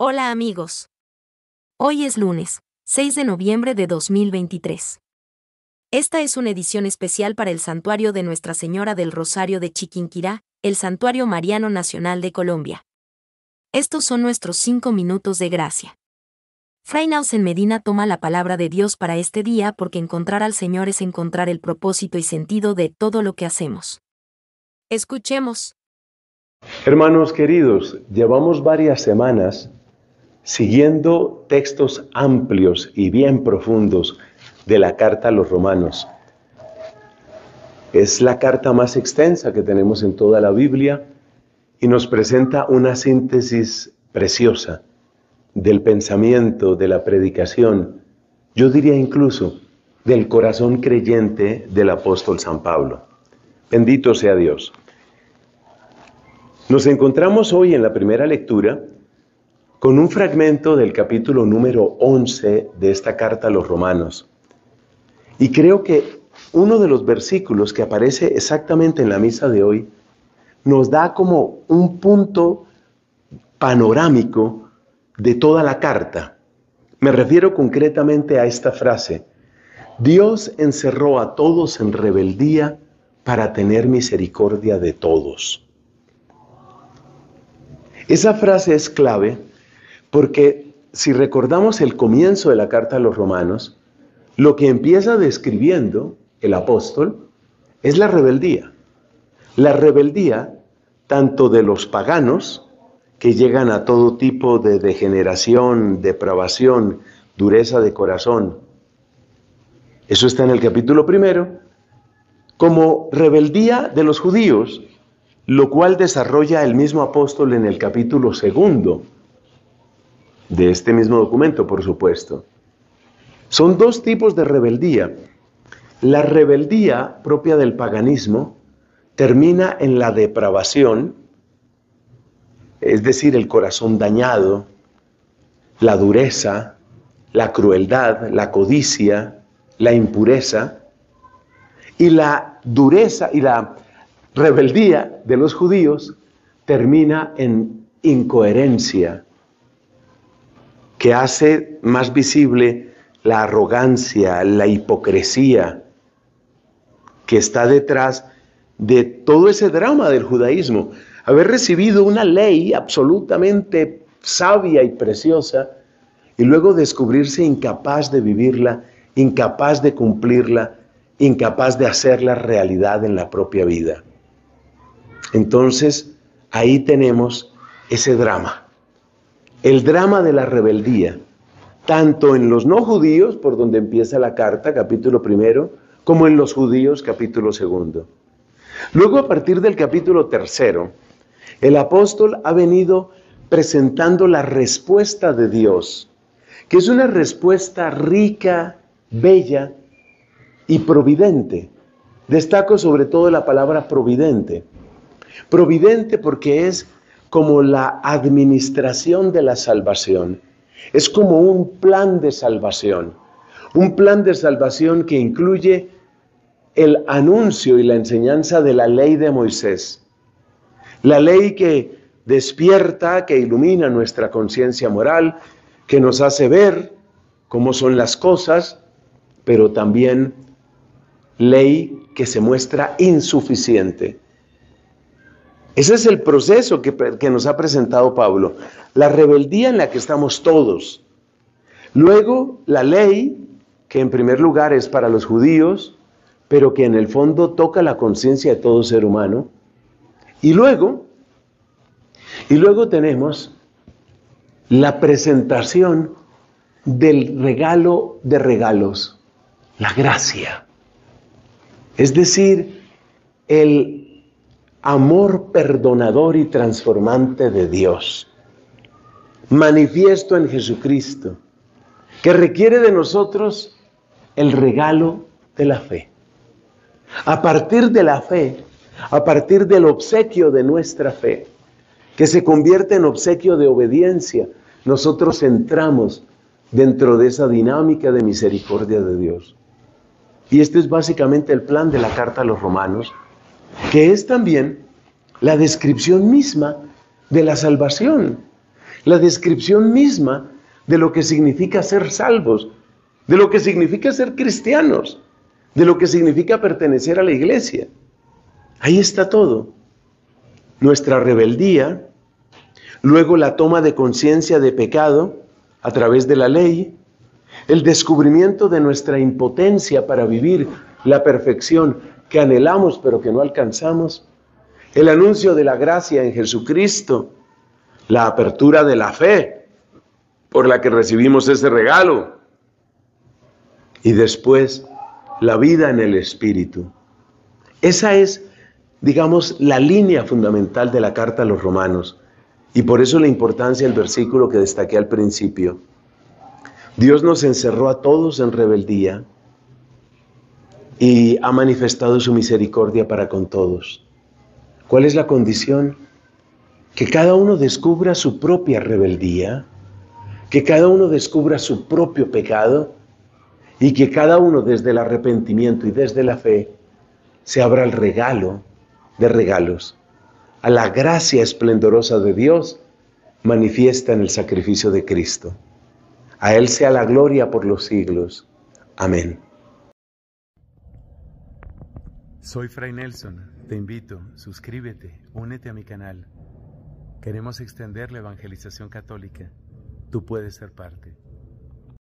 Hola amigos. Hoy es lunes, 6 de noviembre de 2023. Esta es una edición especial para el Santuario de Nuestra Señora del Rosario de Chiquinquirá, el Santuario Mariano Nacional de Colombia. Estos son nuestros 5 minutos de gracia. Fray Nelson Medina toma la palabra de Dios para este día porque encontrar al Señor es encontrar el propósito y sentido de todo lo que hacemos. Escuchemos. Hermanos queridos, llevamos varias semanas siguiendo textos amplios y bien profundos de la Carta a los Romanos. Es la carta más extensa que tenemos en toda la Biblia y nos presenta una síntesis preciosa del pensamiento, de la predicación, yo diría incluso del corazón creyente del apóstol San Pablo. Bendito sea Dios. Nos encontramos hoy en la primera lectura con un fragmento del capítulo número 11 de esta carta a los Romanos. Y creo que uno de los versículos que aparece exactamente en la misa de hoy nos da como un punto panorámico de toda la carta. Me refiero concretamente a esta frase: Dios encerró a todos en rebeldía para tener misericordia de todos. Esa frase es clave porque si recordamos el comienzo de la carta a los Romanos, lo que empieza describiendo el apóstol es la rebeldía. La rebeldía tanto de los paganos, que llegan a todo tipo de degeneración, depravación, dureza de corazón. Eso está en el capítulo 1, como rebeldía de los judíos, lo cual desarrolla el mismo apóstol en el capítulo 2 de este mismo documento, por supuesto. Son dos tipos de rebeldía. La rebeldía propia del paganismo termina en la depravación, es decir, el corazón dañado, la dureza, la crueldad, la codicia, la impureza, y la dureza y la rebeldía de los judíos termina en incoherencia, que hace más visible la arrogancia, la hipocresía que está detrás de todo ese drama del judaísmo. Haber recibido una ley absolutamente sabia y preciosa y luego descubrirse incapaz de vivirla, incapaz de cumplirla, incapaz de hacerla realidad en la propia vida. Entonces, ahí tenemos ese drama. El drama de la rebeldía, tanto en los no judíos, por donde empieza la carta, capítulo 1, como en los judíos, capítulo 2. Luego, a partir del capítulo 3, el apóstol ha venido presentando la respuesta de Dios, que es una respuesta rica, bella y providente. Destaco sobre todo la palabra providente. Providente porque es como la administración de la salvación, es como un plan de salvación que incluye el anuncio y la enseñanza de la ley de Moisés, la ley que despierta, que ilumina nuestra conciencia moral, que nos hace ver cómo son las cosas, pero también ley que se muestra insuficiente. Ese es el proceso que nos ha presentado Pablo. La rebeldía en la que estamos todos. Luego, la ley, que en primer lugar es para los judíos, pero que en el fondo toca la conciencia de todo ser humano. Y luego tenemos la presentación del regalo de regalos, la gracia. Es decir, el amor perdonador y transformante de Dios, manifiesto en Jesucristo, que requiere de nosotros el regalo de la fe. A partir de la fe, a partir del obsequio de nuestra fe, que se convierte en obsequio de obediencia, nosotros entramos dentro de esa dinámica de misericordia de Dios. Y este es básicamente el plan de la Carta a los Romanos, que es también la descripción misma de la salvación, la descripción misma de lo que significa ser salvos, de lo que significa ser cristianos, de lo que significa pertenecer a la iglesia. Ahí está todo. Nuestra rebeldía, luego la toma de conciencia de pecado a través de la ley, el descubrimiento de nuestra impotencia para vivir la perfección que anhelamos pero que no alcanzamos, el anuncio de la gracia en Jesucristo, la apertura de la fe por la que recibimos ese regalo, y después la vida en el Espíritu. Esa es, digamos, la línea fundamental de la Carta a los Romanos, y por eso la importancia del versículo que destaqué al principio. Dios nos encerró a todos en rebeldía y ha manifestado su misericordia para con todos. ¿Cuál es la condición? Que cada uno descubra su propia rebeldía, que cada uno descubra su propio pecado, y que cada uno desde el arrepentimiento y desde la fe se abra al regalo de regalos, a la gracia esplendorosa de Dios manifiesta en el sacrificio de Cristo. A Él sea la gloria por los siglos. Amén. Soy Fray Nelson, te invito, suscríbete, únete a mi canal. Queremos extender la evangelización católica. Tú puedes ser parte.